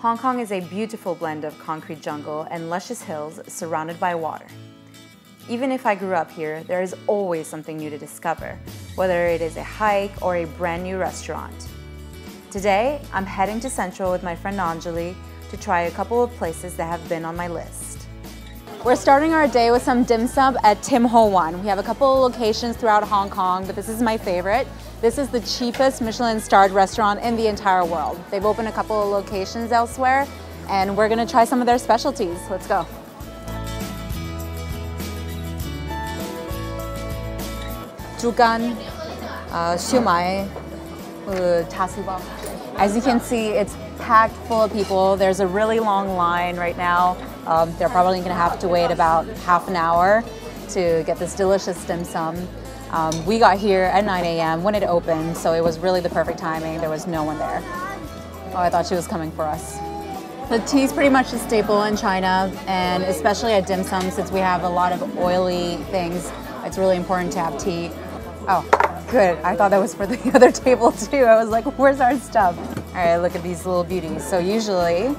Hong Kong is a beautiful blend of concrete jungle and luscious hills surrounded by water. Even if I grew up here, there is always something new to discover, whether it is a hike or a brand new restaurant. Today, I'm heading to Central with my friend Anjali to try a couple of places that have been on my list. We're starting our day with some dim sum at Tim Ho Wan. We have a couple of locations throughout Hong Kong, but this is my favorite. This is the cheapest Michelin-starred restaurant in the entire world. They've opened a couple of locations elsewhere, and we're gonna try some of their specialties. Let's go. Jugan, shumai, jiaozi bao. As you can see, it's packed full of people. There's a really long line right now. They're probably going to have to wait about half an hour to get this delicious dim sum. We got here at 9 a.m. when it opened, so it was really the perfect timing. There was no one there. Oh, I thought she was coming for us. The tea is pretty much a staple in China, and especially at dim sum, since we have a lot of oily things, it's really important to have tea. Oh, good. I thought that was for the other table too. I was like, where's our stuff? All right, look at these little beauties. So usually,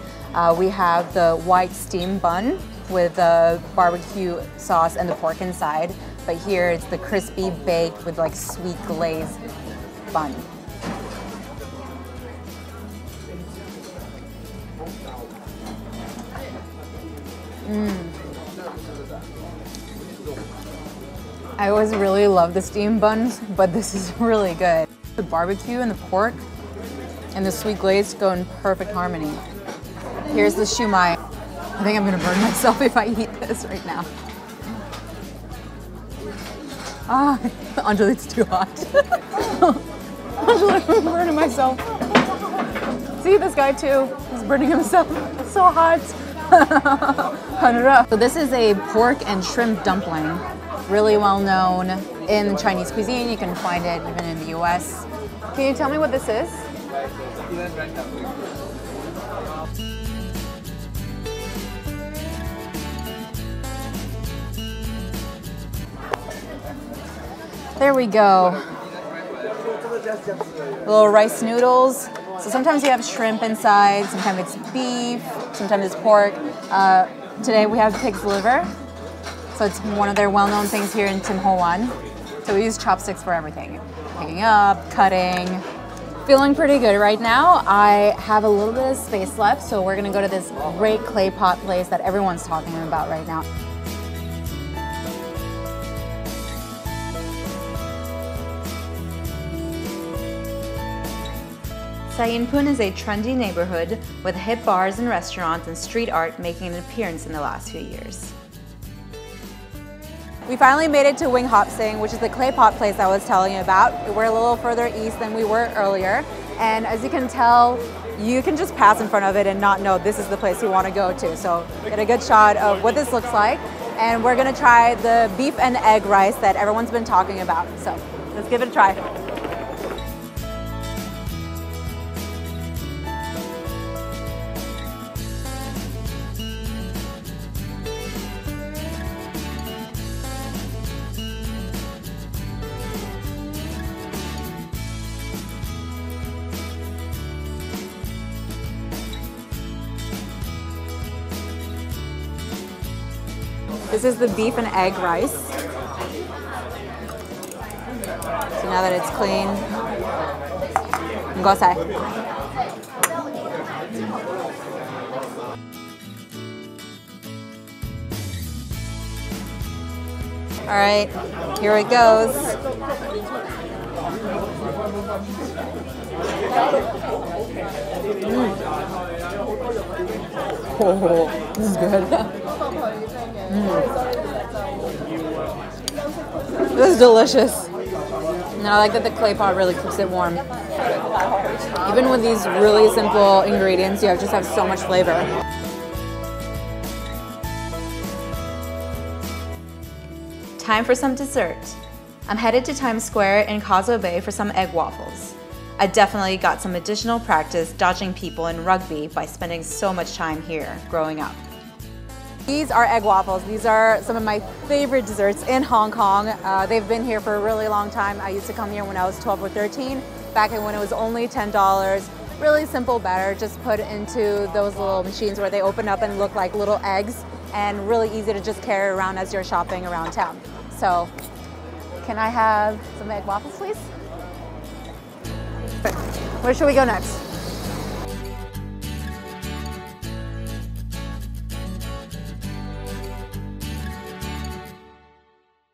we have the white steam bun with the barbecue sauce and the pork inside, but here it's the crispy baked with like sweet glaze bun. I always really love the steam buns, but this is really good. The barbecue and the pork and the sweet glaze go in perfect harmony. Here's the shumai. I think I'm gonna burn myself if I eat this right now. Ah, Anjali, it's too hot. Anjali, I'm burning myself. See, this guy too, he's burning himself. It's so hot. So this is a pork and shrimp dumpling. Really well known in Chinese cuisine. You can find it even in the US. Can you tell me what this is? There we go. Little rice noodles. So sometimes you have shrimp inside, sometimes it's beef, sometimes it's pork. Today we have pig's liver. So it's one of their well-known things here in Tim Ho Wan. So we use chopsticks for everything. Picking up, cutting. Feeling pretty good right now. I have a little bit of space left, so we're gonna go to this great clay pot place that everyone's talking about right now. Sai Ying Pun is a trendy neighborhood with hip bars and restaurants and street art making an appearance in the last few years. We finally made it to Wing Hop Sing, which is the clay pot place I was telling you about. We're a little further east than we were earlier. And as you can tell, you can just pass in front of it and not know this is the place you want to go to. So get a good shot of what this looks like. And we're going to try the beef and egg rice that everyone's been talking about. So let's give it a try. This is the beef and egg rice. So now that it's clean, go sai. All right, here it goes. Oh, this is good. This is delicious. And I like that the clay pot really keeps it warm. Even with these really simple ingredients, you just have so much flavor. Time for some dessert. I'm headed to Times Square in Causeway Bay for some egg waffles. I definitely got some additional practice dodging people in rugby by spending so much time here growing up. These are egg waffles. These are some of my favorite desserts in Hong Kong. They've been here for a really long time. I used to come here when I was 12 or 13, back when it was only $10. really simple batter just put into those little machines where they open up and look like little eggs, and really easy to just carry around as you're shopping around town. So can I have some egg waffles, please? Where should we go next?